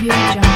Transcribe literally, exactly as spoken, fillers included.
Audio Jungle.